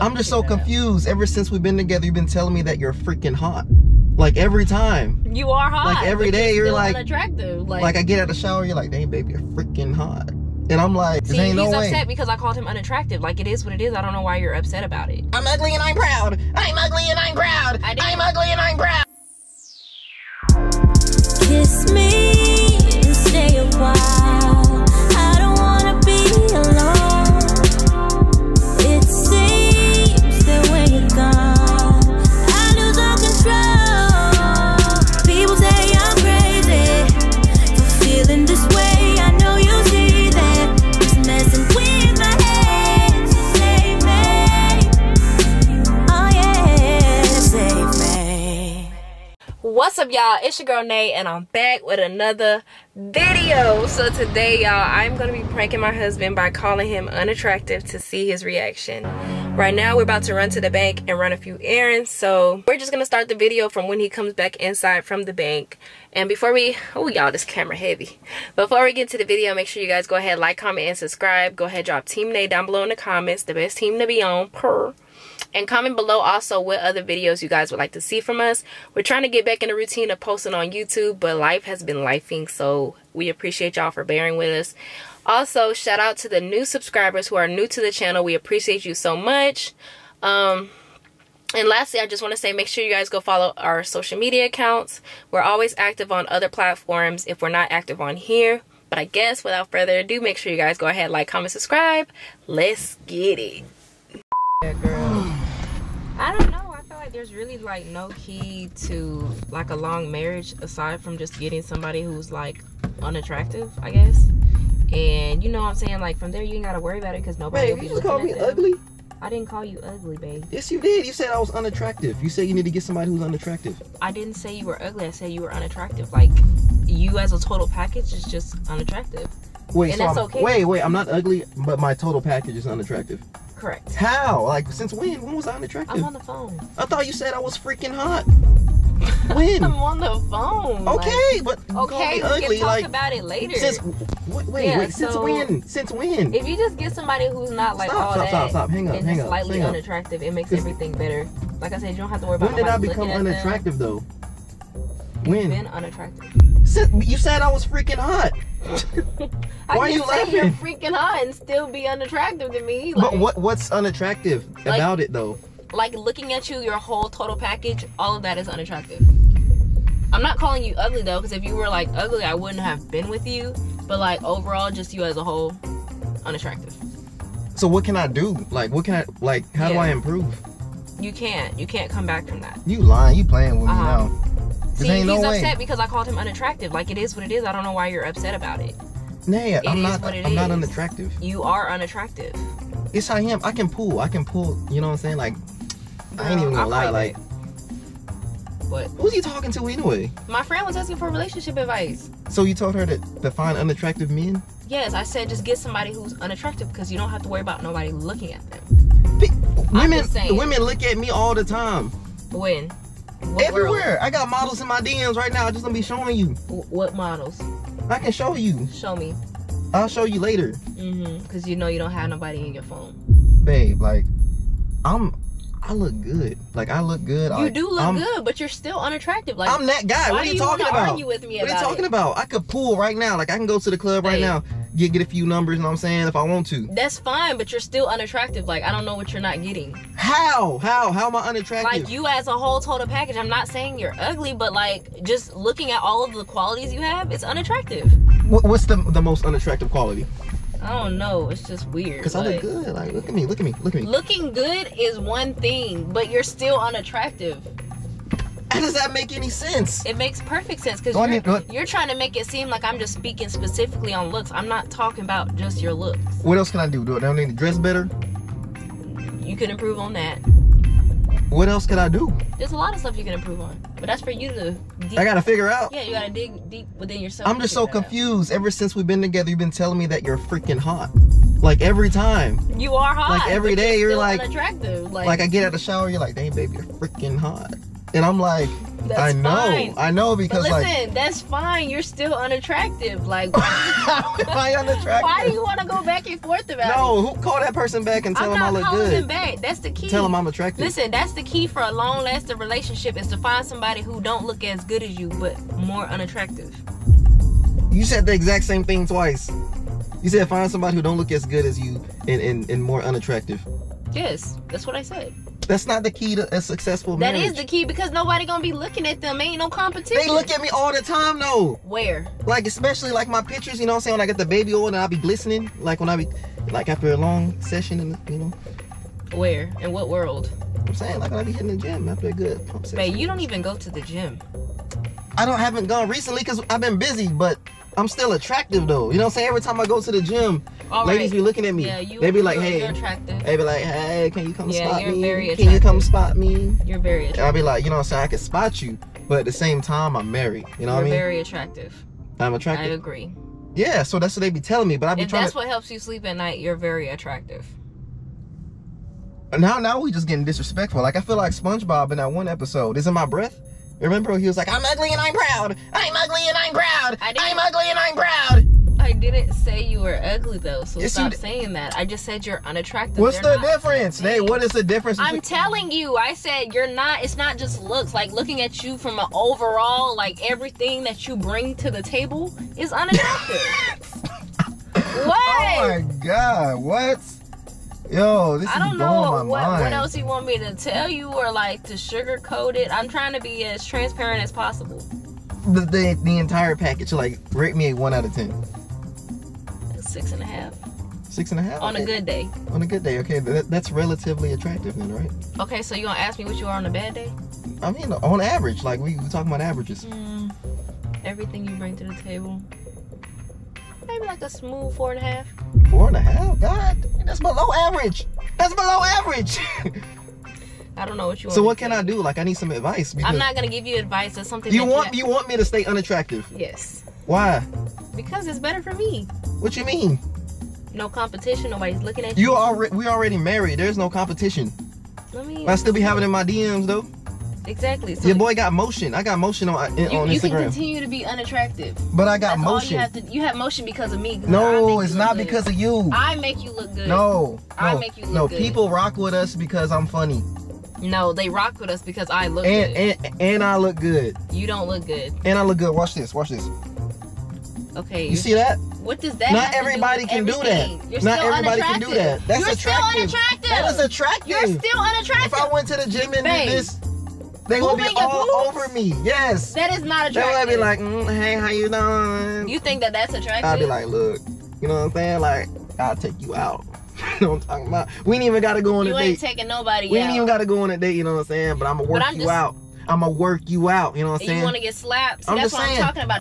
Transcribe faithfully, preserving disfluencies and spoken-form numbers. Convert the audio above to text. I'm just so confused. Ever since we've been together, you've been telling me that you're freaking hot. Like every time. You are hot. Like every day, you're like unattractive. Like, like I get out of the shower, you're like, "Dang, baby, you're freaking hot." And I'm like, see, he's upset because I called him unattractive. Like, it is what it is. I don't know why you're upset about it. I'm ugly and I'm proud. I'm ugly and I'm proud. I'm ugly and I'm proud. Kiss me and stay a while. I don't want to be alone. It seems that when you're gone, I lose all control. People say I'm crazy for feeling this way. What's up, y'all? It's your girl Nay, and I'm back with another video. So today, y'all, I'm gonna be pranking my husband by calling him unattractive to see his reaction. Right now, we're about to run to the bank and run a few errands, so we're just gonna start the video from when he comes back inside from the bank. And before we, oh y'all, this camera heavy. Before we get to the video, make sure you guys go ahead, like, comment, and subscribe. Go ahead, drop Team Nay down below in the comments, the best team to be on, per. And comment below also what other videos you guys would like to see from us. We're trying to get back in the routine of posting on YouTube, but life has been lifing, so we appreciate y'all for bearing with us. Also, shout out to the new subscribers who are new to the channel. We appreciate you so much. Um, and lastly, I just want to say, make sure you guys go follow our social media accounts. We're always active on other platforms if we're not active on here. But I guess without further ado, make sure you guys go ahead, like, comment, subscribe. Let's get it. Yeah, girl. I don't know. I feel like there's really like no key to like a long marriage aside from just getting somebody who's like unattractive, I guess. And you know what I'm saying? Like from there, you ain't gotta worry about it because nobody. Babe, will be you just called me them. Ugly. I didn't call you ugly, babe. Yes, you did. You said I was unattractive. You said you need to get somebody who's unattractive. I didn't say you were ugly. I said you were unattractive. Like you as a total package is just unattractive. Wait, and so that's okay. Wait, wait. I'm not ugly, but my total package is unattractive. Correct. How? Like, since when? When was I unattractive? I'm on the phone. I thought you said I was freaking hot. When? I'm on the phone. Okay, like, but you okay, call me ugly. Can talk like, about it later. Since wait, wait, yeah, wait so since when? Since when? If you just get somebody who's not like stop, all stop, that stop, stop, hang up, and hang just up, slightly hang unattractive, up. It makes everything better. Like I said, you don't have to worry about. When did I become unattractive though? When? You've been unattractive. Since you said I was freaking hot. I why are you laughing? You're freaking hot and still be unattractive to me. Like, but what what's unattractive like, about it though? Like looking at you, your whole total package, all of that is unattractive. I'm not calling you ugly though, because if you were like ugly, I wouldn't have been with you. But like overall, just you as a whole, unattractive. So what can I do? Like what can I like? How yeah. do I improve? You can't. You can't come back from that. You lying. You playing with uh-huh. me now. See, he's no upset way. because I called him unattractive. Like, it is what it is. I don't know why you're upset about it. Nay, it I'm is not. What it I'm is. not unattractive. You are unattractive. Yes, I am. I can pull. I can pull. You know what I'm saying? Like, Girl, I ain't even gonna I'm lie. Like, like, what? Who's he talking to anyway? My friend was asking for relationship advice. So you told her to to find unattractive men? Yes, I said just get somebody who's unattractive because you don't have to worry about nobody looking at them. Be I'm women, women look at me all the time. When? What Everywhere. World? I got models in my D Ms right now. I'm just gonna be showing you. What models? I can show you. Show me. I'll show you later. Mm-hmm. Cause you know you don't have nobody in your phone. Babe, like, I'm, I look good. Like I look good. You I, do look I'm, good, but you're still unattractive. Like I'm that guy. What are you, you talking about? Argue with me what about are you talking it? about? I could pool right now. Like I can go to the club Babe. right now. Get get a few numbers. You know what I'm saying? If I want to. That's fine, but you're still unattractive. Like I don't know what you're not getting. How? How? How am I unattractive? Like you as a whole total package. I'm not saying you're ugly, but like just looking at all of the qualities you have, it's unattractive. What, what's the the most unattractive quality? I don't know. It's just weird. Cause like, I look good. Like look at me. Look at me. Look at me. Looking good is one thing, but you're still unattractive. How does that make any sense? It makes perfect sense because you're, you're trying to make it seem like I'm just speaking specifically on looks. I'm not talking about just your looks. What else can I do? Do I need to dress better? You can improve on that. What else can I do? There's a lot of stuff you can improve on, but that's for you to dig. I gotta figure out. Yeah, you gotta dig deep within yourself. I'm just so confused. Out. Ever since we've been together, you've been telling me that you're freaking hot. Like every time. You are hot. Like every day, you're, you're like unattractive. Like, like I get out of the shower, you're like, "Dang, baby, you're freaking hot." And I'm like, That's I know, fine. I know because but listen, like, that's fine. You're still unattractive. Like, why unattractive? Why do you want to go back and forth about no, it? No, who call that person back and tell I'm him I look good? I'm not calling him back. That's the key. Tell him I'm attractive. Listen, that's the key for a long-lasting relationship is to find somebody who don't look as good as you, but more unattractive. You said the exact same thing twice. You said find somebody who don't look as good as you and and, and more unattractive. Yes, that's what I said. That's not the key to a successful marriage. That is the key because nobody gonna be looking at them. Ain't no competition. They look at me all the time though. Where? Like especially like my pictures, you know what I'm saying? When I get the baby oil and I'll be glistening. Like when I be, like after a long session and you know. Where? In what world? I'm saying like when I be hitting the gym after a good pump session. Babe, you don't even go to the gym. I don't haven't gone recently because I've been busy, but I'm still attractive though. You know what I'm saying? Every time I go to the gym, all ladies right. be looking at me. Yeah, you, they be like, hey. You're attractive. They be like, hey, can you come yeah, spot you're me? Very can you come spot me? You're very attractive. And I'll be like, you know what I'm saying? I can spot you, but at the same time, I'm married. You know you're what I mean? You're very attractive. I'm attractive. I agree. Yeah, so that's what they be telling me, but I be if trying that's to... what helps you sleep at night, you're very attractive. Now, now we just getting disrespectful. Like, I feel like SpongeBob in that one episode. Is it my breath? Remember, he was like, I'm ugly and I'm proud. I'm ugly and I'm proud. I'm ugly and I'm proud. I didn't say you were ugly, though, so yes, stop saying that. I just said you're unattractive. What's They're the difference? Hey, what is the difference? I'm telling you. I said you're not. It's not just looks. Like, looking at you from an overall, like, everything that you bring to the table is unattractive. What? Oh, my God. What? Yo, this I don't is know my what, mind. What else you want me to tell you or like to sugarcoat it. I'm trying to be as transparent as possible. The, the, the entire package, like rate me a one out of ten. Six and a half. Six and a half? On okay. a good day. On a good day, okay. That, that's relatively attractive then, right? Okay, so you gonna ask me what you are on a bad day? I mean, on average, like we, we talking about averages. Mm, everything you bring to the table. Maybe like a smooth four and a half. Four and a half? God, that's below average. That's below average. I don't know what you want. So what can I do? Like I need some advice. I'm not gonna give you advice. That's something you want. You want me to stay unattractive? Yes. Why? Because it's better for me. What you mean? No competition. Nobody's looking at you. You already. We already married. There's no competition. Let me. I still be having in my D Ms though. Exactly. So your boy got motion. I got motion on, you, on Instagram. You can continue to be unattractive. But I got That's motion. All you, have to, you have motion because of me. No, it's not good. Because of you. I make you look good. No. I no, make you look no. good. No, people rock with us because I'm funny. No, they rock with us because I look and, good. And, and I look good. You don't look good. And I look good. Watch this. Watch this. Okay. You see that? What does that Not everybody do can everything? do that. You're Not everybody can do that. That's You're attractive. You're still unattractive. That is attractive. You're still unattractive. If I went to the gym and did this... They will be all over me. Yes. That is not attractive. They'll be like, mm, hey, how you doing? You think that that's attractive? I'll be like, look, you know what I'm saying? Like, I'll take you out. You know what I'm talking about? We ain't even got to go on a date. You ain't taking nobody out. We ain't even got to go on a date, you know what I'm saying? But I'm going to work you out. I'm going to work you out, you know what I'm saying? You want to get slapped? See, that's what I'm talking about.